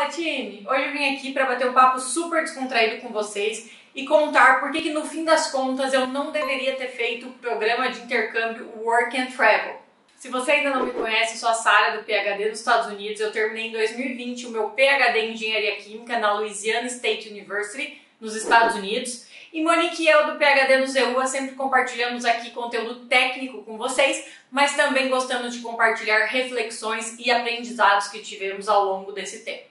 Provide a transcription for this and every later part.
Palatini! Hoje eu vim aqui para bater um papo super descontraído com vocês e contar por que no fim das contas eu não deveria ter feito o programa de intercâmbio Work and Travel. Se você ainda não me conhece, eu sou a Sara do PhD nos Estados Unidos. Eu terminei em 2020 o meu PhD em Engenharia Química na Louisiana State University, nos Estados Unidos. E Monique e eu do PhD nos EUA sempre compartilhamos aqui conteúdo técnico com vocês, mas também gostamos de compartilhar reflexões e aprendizados que tivemos ao longo desse tempo.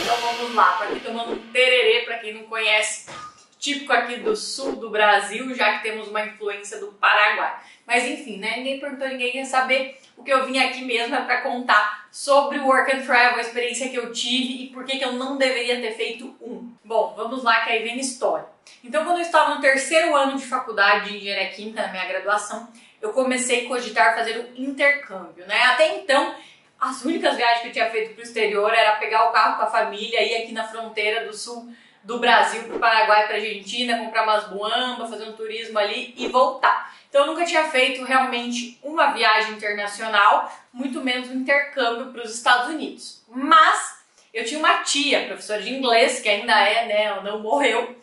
Então vamos lá, tô aqui tomando um tererê, para quem não conhece, típico aqui do sul do Brasil, já que temos uma influência do Paraguai. Mas enfim, né? Ninguém perguntou, ninguém ia saber. O que eu vim aqui mesmo é para contar sobre o Work and Travel, a experiência que eu tive e por que eu não deveria ter feito um. Bom, vamos lá que aí vem história. Então, quando eu estava no terceiro ano de faculdade de Engenharia Química, na minha graduação, eu comecei a cogitar fazer um intercâmbio, né? Até então, as únicas viagens que eu tinha feito para o exterior era pegar o carro com a família e ir aqui na fronteira do sul do Brasil para o Paraguai, para a Argentina, comprar umas buamba, fazer um turismo ali e voltar. Então eu nunca tinha feito realmente uma viagem internacional, muito menos um intercâmbio para os Estados Unidos. Mas eu tinha uma tia, professora de inglês, que ainda é, né, ela não morreu,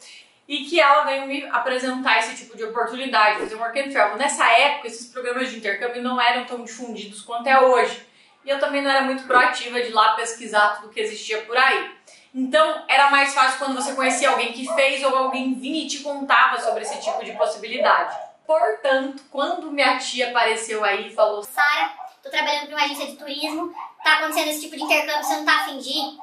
e que ela veio me apresentar esse tipo de oportunidade, fazer um work and travel. Nessa época, esses programas de intercâmbio não eram tão difundidos quanto é hoje. E eu também não era muito proativa de ir lá pesquisar tudo que existia por aí. Então, era mais fácil quando você conhecia alguém que fez ou alguém vinha e te contava sobre esse tipo de possibilidade. Portanto, quando minha tia apareceu aí e falou: Sara, tô trabalhando pra uma agência de turismo, tá acontecendo esse tipo de intercâmbio, você não tá afim de ir?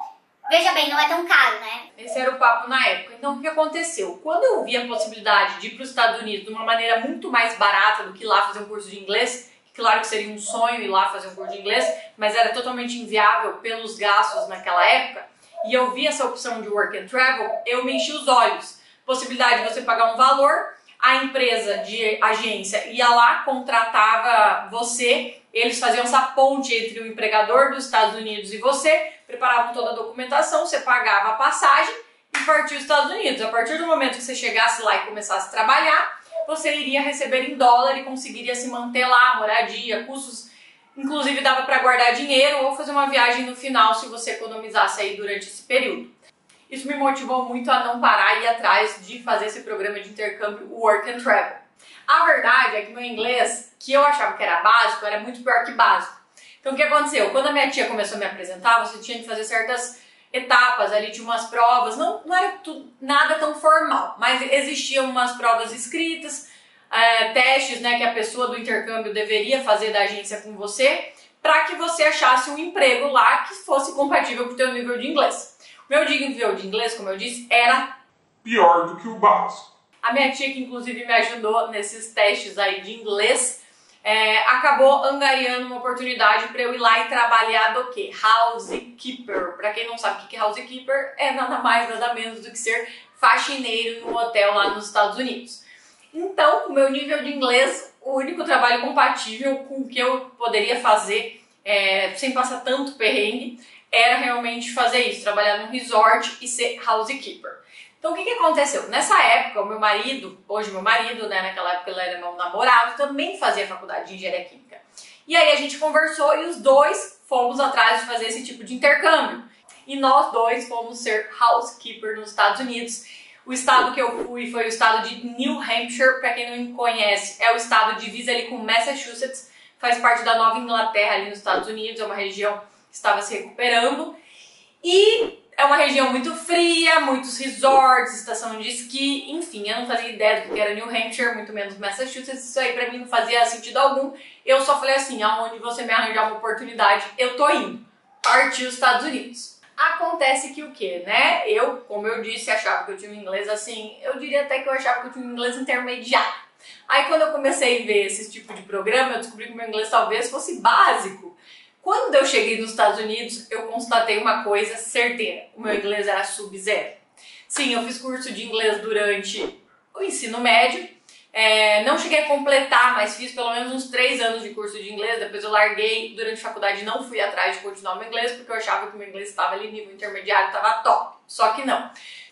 Veja bem, não é tão caro, né? Esse era o papo na época. Então, o que aconteceu? Quando eu vi a possibilidade de ir pros Estados Unidos de uma maneira muito mais barata do que lá fazer um curso de inglês, claro que seria um sonho ir lá fazer um curso de inglês, mas era totalmente inviável pelos gastos naquela época, e eu vi essa opção de work and travel, eu me enchi os olhos. Possibilidade de você pagar um valor, a empresa de agência ia lá, contratava você, eles faziam essa ponte entre o empregador dos Estados Unidos e você, preparavam toda a documentação, você pagava a passagem e partiu os Estados Unidos. A partir do momento que você chegasse lá e começasse a trabalhar, você iria receber em dólar e conseguiria se manter lá, moradia, custos. Inclusive dava para guardar dinheiro ou fazer uma viagem no final se você economizasse aí durante esse período. Isso me motivou muito a não parar e ir atrás de fazer esse programa de intercâmbio Work and Travel. A verdade é que meu inglês, que eu achava que era básico, era muito pior que básico. Então o que aconteceu? Quando a minha tia começou a me apresentar, você tinha que fazer certas etapas ali, tinha umas provas, não era tudo, nada tão formal, mas existiam umas provas escritas, testes, né, que a pessoa do intercâmbio deveria fazer da agência com você, para que você achasse um emprego lá que fosse compatível com o teu nível de inglês. O meu nível de inglês, como eu disse, era pior do que o básico. A minha tia, que inclusive me ajudou nesses testes aí de inglês, acabou angariando uma oportunidade para eu ir lá e trabalhar do que? Housekeeper. Para quem não sabe o que é housekeeper, é nada mais, nada menos do que ser faxineiro em um hotel lá nos Estados Unidos. Então, com o meu nível de inglês, o único trabalho compatível com o que eu poderia fazer sem passar tanto perrengue era realmente fazer isso, trabalhar num resort e ser housekeeper. Então, o que aconteceu? Nessa época, o meu marido, hoje meu marido, né, naquela época ele era meu namorado, também fazia faculdade de Engenharia Química. E aí a gente conversou e os dois fomos atrás de fazer esse tipo de intercâmbio. E nós dois fomos ser housekeeper nos Estados Unidos. O estado que eu fui foi o estado de New Hampshire, para quem não conhece, é o estado divisa ali com Massachusetts, faz parte da Nova Inglaterra ali nos Estados Unidos, é uma região que estava se recuperando e é uma região muito fria, muitos resorts, estação de esqui, enfim, eu não fazia ideia do que era New Hampshire, muito menos Massachusetts, isso aí para mim não fazia sentido algum, eu só falei assim, aonde você me arranjar uma oportunidade, eu tô indo, partiu os Estados Unidos. Acontece que o que, né? Eu, como eu disse, achava que eu tinha um inglês assim, eu diria até que eu achava que eu tinha um inglês intermediário. Aí quando eu comecei a ver esse tipo de programa, eu descobri que meu inglês talvez fosse básico. Quando eu cheguei nos Estados Unidos, eu constatei uma coisa certeira, o meu inglês era sub-zero. Sim, eu fiz curso de inglês durante o ensino médio, não cheguei a completar, mas fiz pelo menos uns 3 anos de curso de inglês, depois eu larguei, durante a faculdade não fui atrás de continuar o meu inglês, porque eu achava que o meu inglês estava ali nível intermediário, estava top, só que não.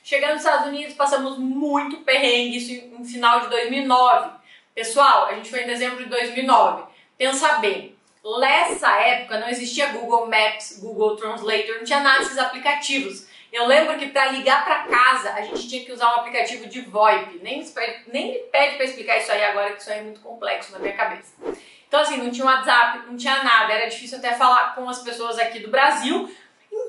Chegando nos Estados Unidos, passamos muito perrengue, isso no final de 2009. Pessoal, a gente foi em dezembro de 2009. Pensa bem, nessa época não existia Google Maps, Google Translator, não tinha nada desses aplicativos. Eu lembro que para ligar para casa, a gente tinha que usar um aplicativo de VoIP. Nem me pede para explicar isso aí agora, que isso aí é muito complexo na minha cabeça. Então assim, não tinha WhatsApp, não tinha nada, era difícil até falar com as pessoas aqui do Brasil.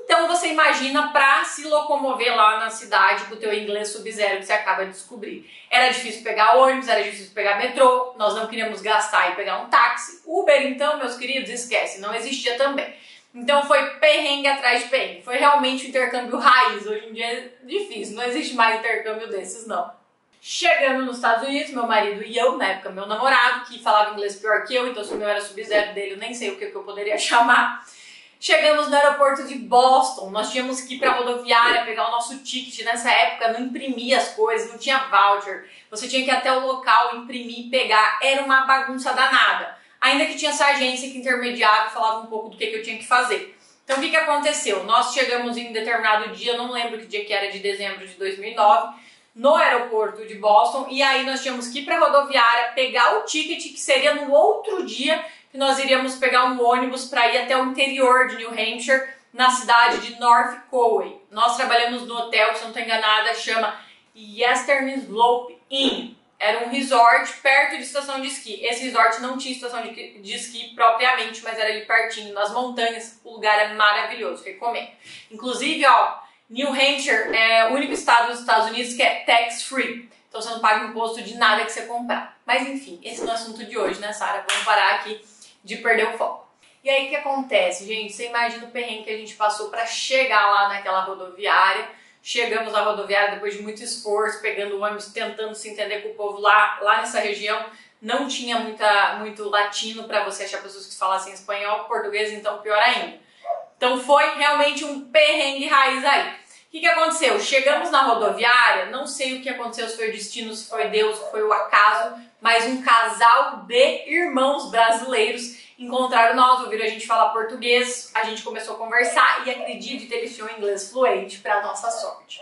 Então você imagina para se locomover lá na cidade com o teu inglês sub-zero que você acaba de descobrir. Era difícil pegar ônibus, era difícil pegar metrô, nós não queríamos gastar e pegar um táxi. Uber então, meus queridos, esquece, não existia também. Então foi perrengue atrás de perrengue, foi realmente um intercâmbio raiz, hoje em dia é difícil, não existe mais intercâmbio desses não. Chegando nos Estados Unidos, meu marido e eu, na época meu namorado, que falava inglês pior que eu, então se o meu era sub-zero dele, eu nem sei o que eu poderia chamar. Chegamos no aeroporto de Boston, nós tínhamos que ir para a rodoviária, pegar o nosso ticket, nessa época não imprimia as coisas, não tinha voucher, você tinha que ir até o local, imprimir e pegar, era uma bagunça danada. Ainda que tinha essa agência que intermediava e falava um pouco do que eu tinha que fazer. Então o que aconteceu? Nós chegamos em um determinado dia, não lembro que dia que era, de dezembro de 2009, no aeroporto de Boston, e aí nós tínhamos que ir para a rodoviária, pegar o ticket, que seria no outro dia que nós iríamos pegar um ônibus para ir até o interior de New Hampshire, na cidade de North Conway. Nós trabalhamos no hotel, se não estou enganada, chama Eastern Slope Inn. Era um resort perto de estação de esqui. Esse resort não tinha estação de esqui propriamente, mas era ali pertinho, nas montanhas. O lugar é maravilhoso, recomendo. Inclusive, ó, New Hampshire é o único estado dos Estados Unidos que é tax-free. Então você não paga imposto de nada que você comprar. Mas enfim, esse não é o assunto de hoje, né, Sara? Vamos parar aqui de perder o foco. E aí o que acontece, gente? Você imagina o perrengue que a gente passou para chegar lá naquela rodoviária. Chegamos à rodoviária depois de muito esforço, pegando o ônibus, tentando se entender com o povo lá nessa região. Não tinha muito latino para você achar pessoas que falassem espanhol, português, então pior ainda. Então foi realmente um perrengue raiz aí. O que aconteceu? Chegamos na rodoviária, não sei o que aconteceu, se foi o destino, se foi Deus, se foi o acaso, mas um casal de irmãos brasileiros encontraram nós, ouviram a gente falar português, a gente começou a conversar e acredite, eles tinham inglês fluente para nossa sorte.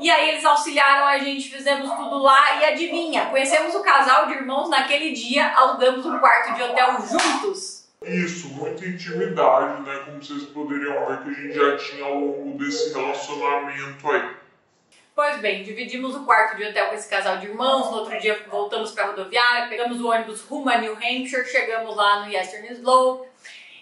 E aí eles auxiliaram a gente, fizemos tudo lá e adivinha, conhecemos o casal de irmãos naquele dia, alugamos um quarto de hotel juntos. Isso, muita intimidade, né? Como vocês poderiam ver que a gente já tinha ao longo desse relacionamento aí. Pois bem, dividimos o quarto de hotel com esse casal de irmãos, no outro dia voltamos para a rodoviária, pegamos o ônibus rumo a New Hampshire, chegamos lá no Eastern Slope.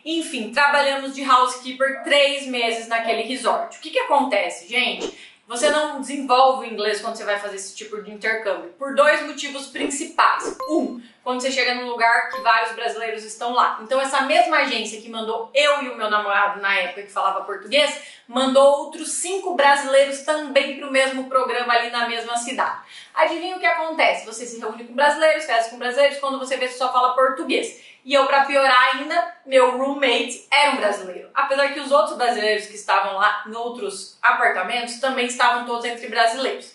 Enfim, trabalhamos de housekeeper 3 meses naquele resort. O que acontece, gente? Você não desenvolve o inglês quando você vai fazer esse tipo de intercâmbio, por 2 motivos principais. 1, quando você chega num lugar que vários brasileiros estão lá. Então essa mesma agência que mandou eu e o meu namorado na época que falava português, mandou outros 5 brasileiros também para o mesmo programa ali na mesma cidade. Adivinha o que acontece? Você se reúne com brasileiros, festa com brasileiros, quando você vê, você só fala português. E eu, para piorar ainda, meu roommate era um brasileiro. Apesar que os outros brasileiros que estavam lá em outros apartamentos também estavam todos entre brasileiros.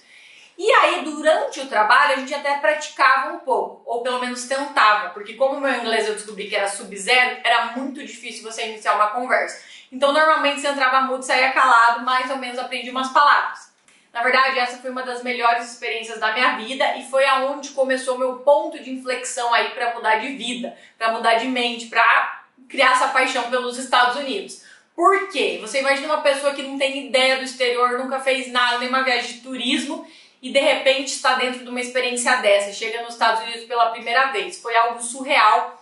E aí, durante o trabalho, a gente até praticava um pouco, ou pelo menos tentava, porque como o meu inglês eu descobri que era sub-zero, era muito difícil você iniciar uma conversa. Então, normalmente, você entrava mudo, saía calado, mais ou menos aprendi umas palavras. Na verdade, essa foi uma das melhores experiências da minha vida e foi aonde começou meu ponto de inflexão aí para mudar de vida, para mudar de mente, para criar essa paixão pelos Estados Unidos. Por quê? Você imagina uma pessoa que não tem ideia do exterior, nunca fez nada, nenhuma viagem de turismo e de repente está dentro de uma experiência dessa, chega nos Estados Unidos pela primeira vez. Foi algo surreal.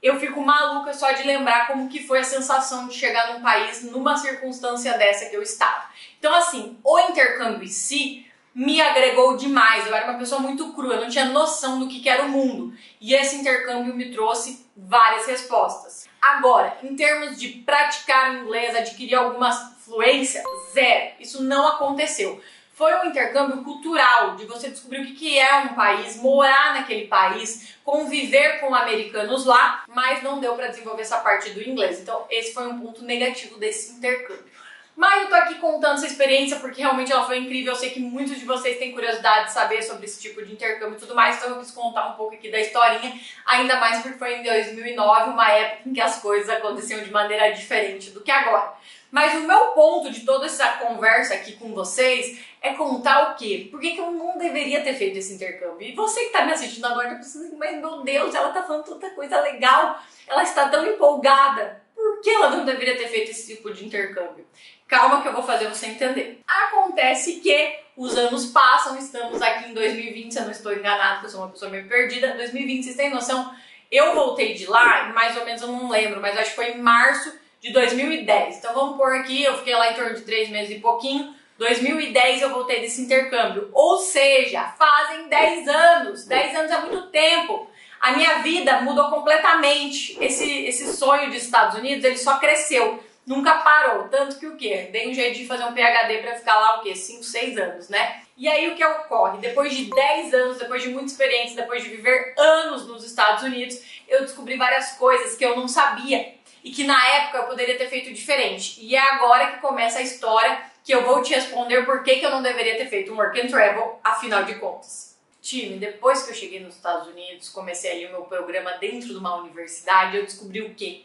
Eu fico maluca só de lembrar como que foi a sensação de chegar num país numa circunstância dessa que eu estava. Então assim, o intercâmbio em si me agregou demais, eu era uma pessoa muito crua, eu não tinha noção do que era o mundo. E esse intercâmbio me trouxe várias respostas. Agora, em termos de praticar inglês, adquirir alguma fluência, zero. Isso não aconteceu. Foi um intercâmbio cultural, de você descobrir o que é um país, morar naquele país, conviver com americanos lá, mas não deu para desenvolver essa parte do inglês. Então esse foi um ponto negativo desse intercâmbio. Mas eu tô aqui contando essa experiência porque realmente ela foi incrível, eu sei que muitos de vocês têm curiosidade de saber sobre esse tipo de intercâmbio e tudo mais, então eu quis contar um pouco aqui da historinha, ainda mais porque foi em 2009, uma época em que as coisas aconteciam de maneira diferente do que agora. Mas o meu ponto de toda essa conversa aqui com vocês é contar o quê? Por que que eu não deveria ter feito esse intercâmbio? E você que tá me assistindo agora, mas meu Deus, ela tá falando tanta coisa legal, ela está tão empolgada. Por que ela não deveria ter feito esse tipo de intercâmbio? Calma que eu vou fazer você entender. Acontece que os anos passam, estamos aqui em 2020, se eu não estou enganada, porque eu sou uma pessoa meio perdida. 2020, vocês têm noção? Eu voltei de lá, mais ou menos eu não lembro, mas acho que foi em março de 2010. Então vamos pôr aqui, eu fiquei lá em torno de 3 meses e pouquinho. 2010 eu voltei desse intercâmbio, ou seja, fazem 10 anos. 10 anos é muito tempo. A minha vida mudou completamente. Esse sonho dos Estados Unidos, ele só cresceu, nunca parou. Tanto que o quê? Dei um jeito de fazer um PhD pra ficar lá o quê? 5, 6 anos, né? E aí o que ocorre? Depois de 10 anos, depois de muita experiência, depois de viver anos nos Estados Unidos, eu descobri várias coisas que eu não sabia e que na época eu poderia ter feito diferente. E é agora que começa a história que eu vou te responder por que eu não deveria ter feito um Work and Travel, afinal de contas. Time, depois que eu cheguei nos Estados Unidos, comecei ali o meu programa dentro de uma universidade, eu descobri o quê?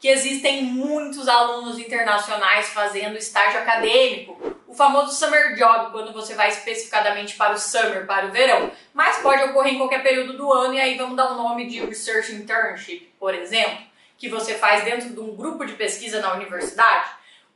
Que existem muitos alunos internacionais fazendo estágio acadêmico, o famoso summer job, quando você vai especificadamente para o summer, para o verão, mas pode ocorrer em qualquer período do ano, e aí vamos dar o nome de research internship, por exemplo, que você faz dentro de um grupo de pesquisa na universidade.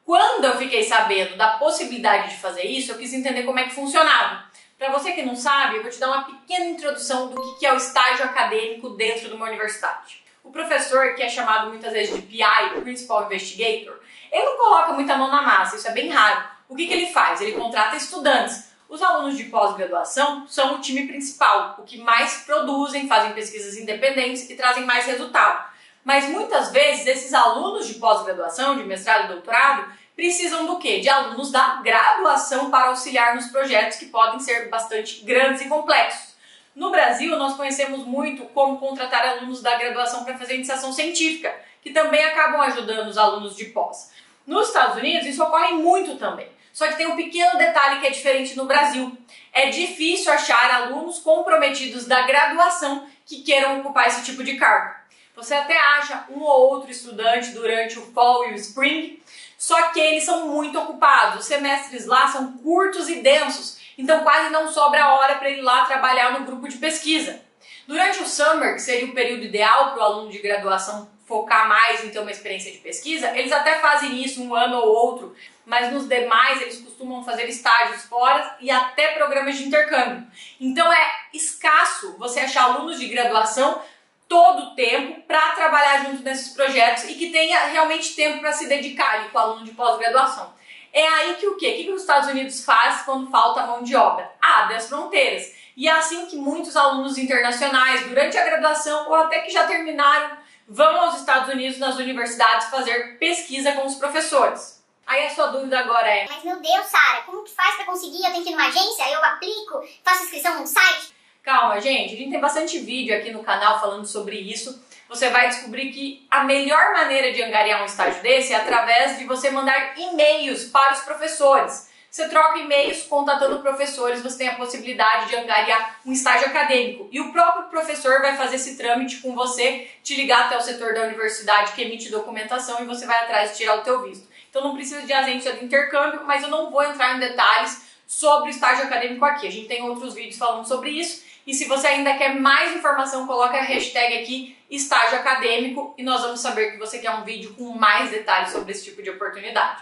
Quando eu fiquei sabendo da possibilidade de fazer isso, eu quis entender como é que funcionava. Para você que não sabe, eu vou te dar uma pequena introdução do que é o estágio acadêmico dentro de uma universidade. O professor, que é chamado muitas vezes de PI, Principal Investigator, ele não coloca muita mão na massa, isso é bem raro. O que ele faz? Ele contrata estudantes. Os alunos de pós-graduação são o time principal, o que mais produzem, fazem pesquisas independentes e trazem mais resultado. Mas muitas vezes esses alunos de pós-graduação, de mestrado e doutorado, precisam do quê? De alunos da graduação para auxiliar nos projetos que podem ser bastante grandes e complexos. No Brasil, nós conhecemos muito como contratar alunos da graduação para fazer iniciação científica, que também acabam ajudando os alunos de pós. Nos Estados Unidos, isso ocorre muito também. Só que tem um pequeno detalhe que é diferente no Brasil. É difícil achar alunos comprometidos da graduação que queiram ocupar esse tipo de cargo. Você até acha um ou outro estudante durante o fall e o spring, só que eles são muito ocupados, os semestres lá são curtos e densos, então quase não sobra hora para ele ir lá trabalhar no grupo de pesquisa. Durante o summer, que seria o período ideal para o aluno de graduação focar mais em ter uma experiência de pesquisa, eles até fazem isso um ano ou outro, mas nos demais eles costumam fazer estágios fora e até programas de intercâmbio. Então é escasso você achar alunos de graduação todo o tempo para trabalhar junto nesses projetos e que tenha realmente tempo para se dedicar ali com o aluno de pós-graduação. É aí que o quê? O que os Estados Unidos faz quando falta mão de obra? Abre as fronteiras. E é assim que muitos alunos internacionais, durante a graduação ou até que já terminaram, vão aos Estados Unidos, nas universidades, fazer pesquisa com os professores. Aí a sua dúvida agora é: mas meu Deus, Sara, como que faz para conseguir? Eu tenho que ir numa agência, eu aplico, faço inscrição num site? Calma, gente, a gente tem bastante vídeo aqui no canal falando sobre isso. Você vai descobrir que a melhor maneira de angariar um estágio desse é através de você mandar e-mails para os professores. Você troca e-mails contatando professores, você tem a possibilidade de angariar um estágio acadêmico. E o próprio professor vai fazer esse trâmite com você, te ligar até o setor da universidade que emite documentação e você vai atrás de tirar o teu visto. Então não precisa de agência de intercâmbio, mas eu não vou entrar em detalhes sobre o estágio acadêmico aqui. A gente tem outros vídeos falando sobre isso. E se você ainda quer mais informação, coloca a hashtag aqui, estágio acadêmico, e nós vamos saber que você quer um vídeo com mais detalhes sobre esse tipo de oportunidade.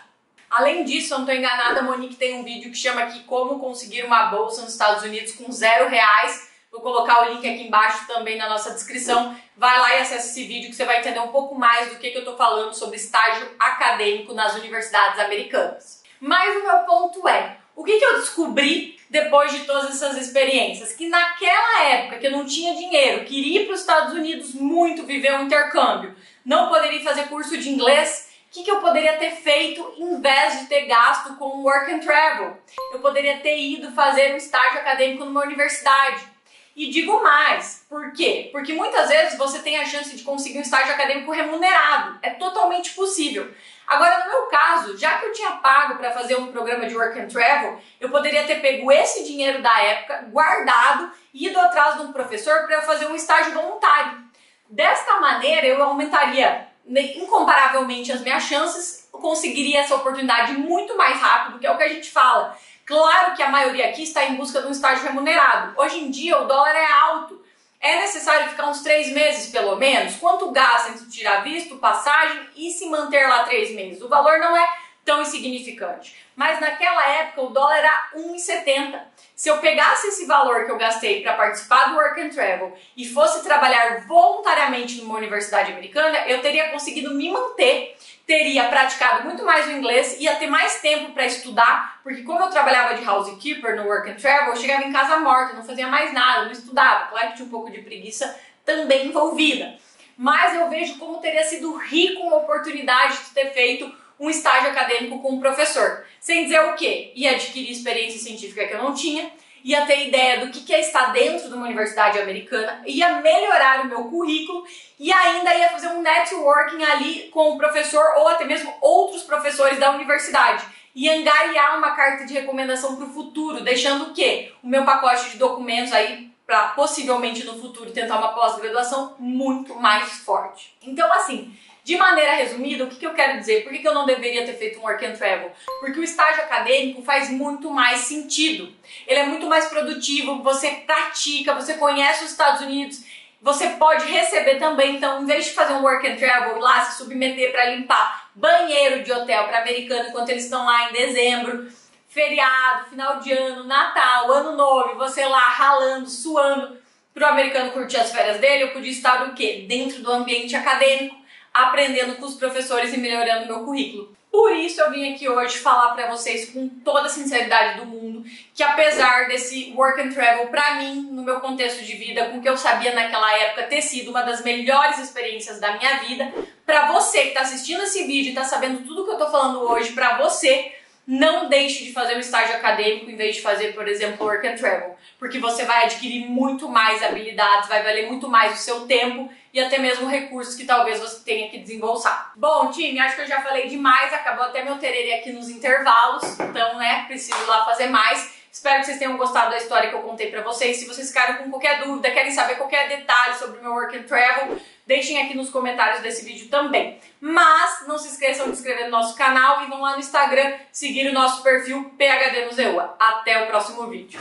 Além disso, eu não estou enganada, a Monique tem um vídeo que chama aqui como conseguir uma bolsa nos Estados Unidos com R$0. Vou colocar o link aqui embaixo também na nossa descrição. Vai lá e acessa esse vídeo que você vai entender um pouco mais do que eu estou falando sobre estágio acadêmico nas universidades americanas. Mas o meu ponto é, o que eu descobri depois de todas essas experiências? Que naquela época que eu não tinha dinheiro, queria ir para os Estados Unidos muito, viver um intercâmbio, não poderia fazer curso de inglês, o que eu poderia ter feito em vez de ter gasto com o Work and Travel? Eu poderia ter ido fazer um estágio acadêmico numa universidade. E digo mais, por quê? Porque muitas vezes você tem a chance de conseguir um estágio acadêmico remunerado, é totalmente possível. Agora, no meu caso, já que eu tinha pago para fazer um programa de Work and Travel, eu poderia ter pego esse dinheiro da época, guardado, e ido atrás de um professor para eu fazer um estágio voluntário. Desta maneira, eu aumentaria incomparavelmente as minhas chances, conseguiria essa oportunidade muito mais rápido, que é o que a gente fala. Claro que a maioria aqui está em busca de um estágio remunerado. Hoje em dia o dólar é alto. É necessário ficar uns 3 meses pelo menos? Quanto gasta entre tirar visto, passagem e se manter lá 3 meses? O valor não é tão insignificante. Mas naquela época o dólar era 1,70. Se eu pegasse esse valor que eu gastei para participar do Work and Travel e fosse trabalhar voluntariamente numa universidade americana, eu teria conseguido me manter, teria praticado muito mais o inglês, ia ter mais tempo para estudar, porque como eu trabalhava de housekeeper no Work and Travel, eu chegava em casa morta, não fazia mais nada, não estudava. Claro que tinha um pouco de preguiça também envolvida. Mas eu vejo como teria sido rico uma oportunidade de ter feito um estágio acadêmico com um professor, sem dizer o quê? Ia adquirir experiência científica que eu não tinha, ia ter ideia do que é estar dentro de uma universidade americana, ia melhorar o meu currículo e ainda ia fazer um networking ali com o professor ou até mesmo outros professores da universidade e angariar uma carta de recomendação para o futuro, deixando o quê? O meu pacote de documentos aí para possivelmente no futuro tentar uma pós-graduação muito mais forte. Então assim, de maneira resumida, o que eu quero dizer? Por que eu não deveria ter feito um Work and Travel? Porque o estágio acadêmico faz muito mais sentido. Ele é muito mais produtivo, você pratica, você conhece os Estados Unidos, você pode receber também. Então, em vez de fazer um Work and Travel lá, se submeter para limpar banheiro de hotel para americano enquanto eles estão lá em dezembro, feriado, final de ano, Natal, Ano Novo, você lá ralando, suando, para o americano curtir as férias dele, eu podia estar o quê? Dentro do ambiente acadêmico, aprendendo com os professores e melhorando meu currículo. Por isso eu vim aqui hoje falar para vocês com toda a sinceridade do mundo que apesar desse Work and Travel para mim, no meu contexto de vida, com o que eu sabia naquela época ter sido uma das melhores experiências da minha vida, para você que está assistindo esse vídeo e tá sabendo tudo que eu tô falando hoje, para você, não deixe de fazer um estágio acadêmico em vez de fazer, por exemplo, Work and Travel, porque você vai adquirir muito mais habilidades, vai valer muito mais o seu tempo e até mesmo recursos que talvez você tenha que desembolsar. Bom, time, acho que eu já falei demais, acabou até meu tererê aqui nos intervalos, então, né, preciso ir lá fazer mais. Espero que vocês tenham gostado da história que eu contei pra vocês. Se vocês ficaram com qualquer dúvida, querem saber qualquer detalhe sobre o meu Work and Travel, deixem aqui nos comentários desse vídeo também. Mas não se esqueçam de se inscrever no nosso canal e vão lá no Instagram seguir o nosso perfil PhD nos EUA. Até o próximo vídeo.